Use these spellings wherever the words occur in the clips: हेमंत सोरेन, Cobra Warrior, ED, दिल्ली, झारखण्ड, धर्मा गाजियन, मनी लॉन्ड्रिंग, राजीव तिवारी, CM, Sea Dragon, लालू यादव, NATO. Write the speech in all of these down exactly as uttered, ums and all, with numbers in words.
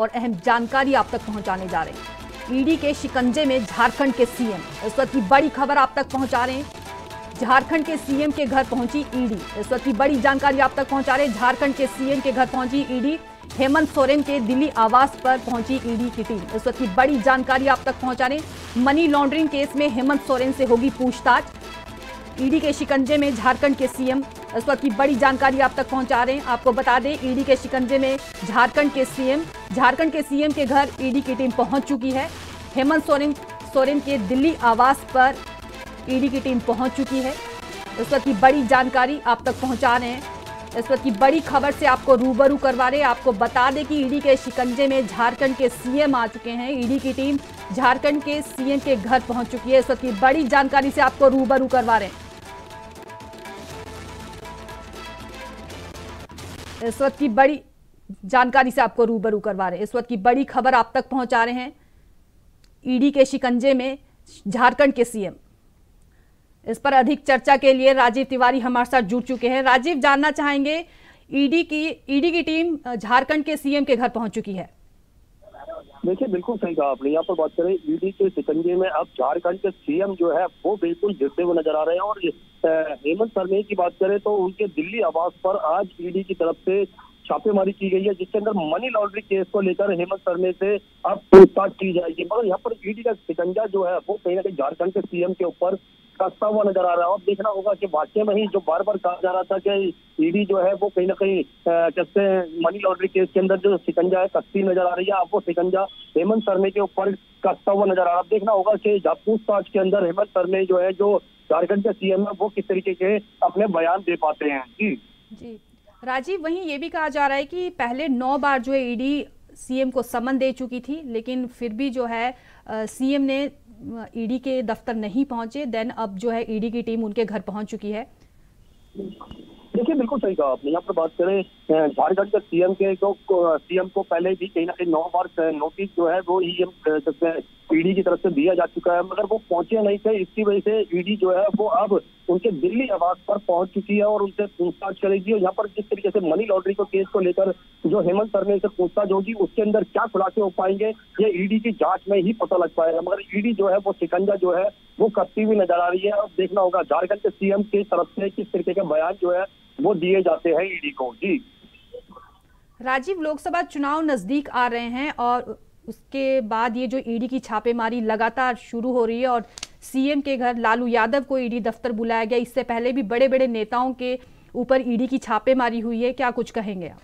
और अहम जानकारी आप तक पहुंचाने जा रहे हैं। ईडी के शिकंजे में झारखंड के सीएम, इस वक्त की बड़ी खबर आप तक पहुंचा रहे हैं। झारखंड के सीएम के घर पहुंची ईडी, इस वक्त की बड़ी जानकारी आप तक पहुंचा रहे हैं। झारखंड के सीएम के घर पहुंची ईडी, हेमंत सोरेन के दिल्ली आवास पर पहुंची ईडी की टीम, इस वक्त की बड़ी जानकारी आप तक पहुंचा रहे हैं। मनी लॉन्ड्रिंग केस में हेमंत सोरेन से होगी पूछताछ। ईडी के शिकंजे में झारखंड के सीएम, इस वक्त की बड़ी जानकारी आप तक पहुंचा रहे हैं। आपको बता दें, ईडी के शिकंजे में झारखंड के सीएम, झारखंड के सीएम के घर ईडी की टीम पहुंच चुकी है। हेमंत सोरेन सोरेन के दिल्ली आवास पर ईडी की टीम पहुंच चुकी है। इस वक्त की बड़ी जानकारी आप तक पहुंचा रहे हैं। इस वक्त की बड़ी खबर से आपको रूबरू करवा रहे हैं। आपको बता दें कि ईडी के शिकंजे में झारखंड के सीएम आ चुके हैं। ईडी की टीम झारखंड के सीएम के घर पहुंच चुकी है। इस वक्त की बड़ी जानकारी से आपको रूबरू करवा रहे हैं। इस वक्त की बड़ी जानकारी से आपको रूबरू करवा रहे हैं। इस वक्त की बड़ी खबर आप तक पहुंचा रहे हैं। ईडी के शिकंजे में झारखंड के सीएम, इस पर अधिक चर्चा के लिए राजीव तिवारी हमारे साथ जुड़ चुके हैं। राजीव, जानना चाहेंगे, ईडी की ईडी की टीम झारखंड के सीएम के घर पहुंच चुकी है। देखिए, बिल्कुल सही कहा आपने। यहाँ पर बात करें ईडी के शिकंजे में, अब झारखंड के सीएम जो है वो बिल्कुल गिरते हुए नजर आ रहे हैं। और हेमंत सोरेन की बात करें तो उनके दिल्ली आवास पर आज ईडी की तरफ से छापेमारी की गई है, जिसके अंदर मनी लॉन्ड्रिंग केस को लेकर हेमंत सोरेन से अब पूछताछ की जाएगी। मगर यहाँ पर ईडी का शिकंजा जो है वो कहीं ना कहीं झारखंड के सीएम के ऊपर कसता हुआ नजर आ रहा है। अब देखना होगा कि वाकई में ही जो बार बार कहा जा रहा था कि ईडी जो है वो कहीं ना कहीं जैसे मनी लॉन्ड्रिंग केस के अंदर जो शिकंजा है कसती नजर आ रही है, अब वो शिकंजा हेमंत सोरेन के ऊपर कसता हुआ नजर आ रहा है। अब देखना होगा कि पूछताछ के अंदर हेमंत सोरेन जो है जो झारखंड के सीएम है वो किस तरीके के अपने बयान दे पाते हैं। जी जी राजीव, वहीं ये भी कहा जा रहा है कि पहले नौ बार जो है ईडी सीएम को समन दे चुकी थी, लेकिन फिर भी जो है सीएम ने ईडी के दफ्तर नहीं पहुंचे। देन अब जो है ईडी की टीम उनके घर पहुंच चुकी है। देखिए, बिल्कुल सही कहा आपने। यहाँ पर बात करें झारखंड के सीएम के को सीएम को पहले भी कहीं ना कहीं नौ बार नोटिस जो है वो ईडी की तरफ से दिया जा चुका है, मगर वो पहुंचे नहीं थे। इसकी वजह से ईडी जो है वो अब उनके दिल्ली आवास पर पहुंच चुकी है और उनसे पूछताछ करेगी। और यहाँ पर जिस तरीके से मनी लॉन्ड्रिंग केस को लेकर जो हेमंत सोरेन से पूछताछ होगी, उसके अंदर क्या खुलासे हो पाएंगे ये ईडी की जांच में ही पता लग पाएगा। मगर ईडी जो है वो शिकंजा जो है वो कसती हुई नजर आ रही है। अब देखना होगा झारखंड के सीएम की तरफ से किस तरीके के बयान जो है वो दिए जाते हैं ईडी को। जी राजीव, लोकसभा चुनाव नजदीक आ रहे हैं और उसके बाद ये जो ईडी की छापेमारी लगातार शुरू हो रही है और सीएम के घर लालू यादव को ईडी दफ्तर बुलाया गया, इससे पहले भी बड़े बड़े नेताओं के ऊपर ईडी की छापेमारी हुई है, क्या कुछ कहेंगे आप?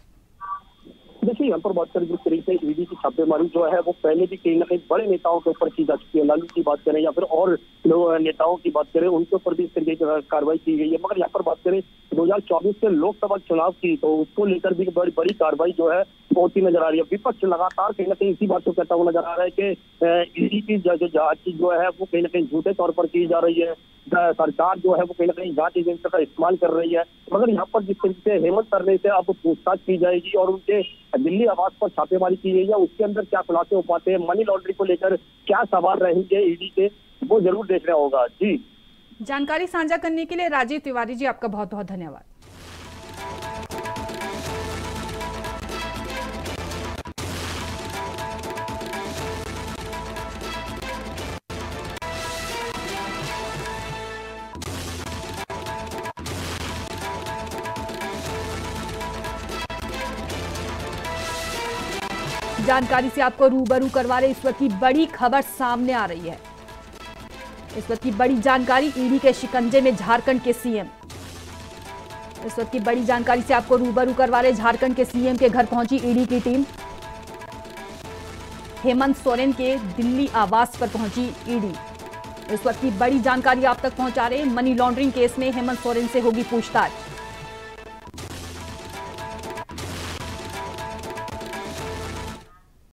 देखिए, यहाँ पर बात करें जिस तरीके से ईडी की छापेमारी जो है वो पहले भी कहीं ना कहीं बड़े नेताओं के ऊपर की जा चुकी है। लालू की बात करें या फिर और नेताओं की बात करें, उनके ऊपर भी इस तरीके की कार्रवाई की गई है। मगर यहाँ पर बात करें दो हजार चौबीस के लोकसभा चुनाव की, तो उसको लेकर भी बड़ी बड़ी कार्रवाई जो है होती नजर आ रही है। विपक्ष लगातार कहीं ना कहीं इसी बात को कहता हुआ नजर आ रहा है कि ईडी की जो जांच जो है वो कहीं ना कहीं झूठे तौर पर की जा रही है, सरकार जो है वो कहीं ना कहीं जांच एजेंसी का इस्तेमाल कर रही है। मगर यहाँ पर जिस तरीके से हेमंत सोरेन से अब पूछताछ की जाएगी और उनके दिल्ली आवास पर छापेमारी की गई है, उसके अंदर क्या खुलासे हो पाते हैं, मनी लॉन्ड्रिंग को लेकर क्या सवाल रहेंगे ईडी के, वो जरूर देखना होगा। जी, जानकारी साझा करने के लिए राजीव तिवारी जी, आपका बहुत बहुत धन्यवाद। जानकारी से आपको रूबरू करवा रहे। इस वक्त की बड़ी खबर सामने आ रही है। इस वक्त की बड़ी जानकारी, ईडी के शिकंजे में झारखंड के सीएम, इस वक्त की बड़ी जानकारी से आपको रूबरू करवा रहे। झारखंड के सीएम के घर पहुंची ईडी की टीम, हेमंत सोरेन के दिल्ली आवास पर पहुंची ईडी। इस वक्त की बड़ी जानकारी आप तक पहुंचा रहे। मनी लॉन्ड्रिंग केस में हेमंत सोरेन से होगी पूछताछ।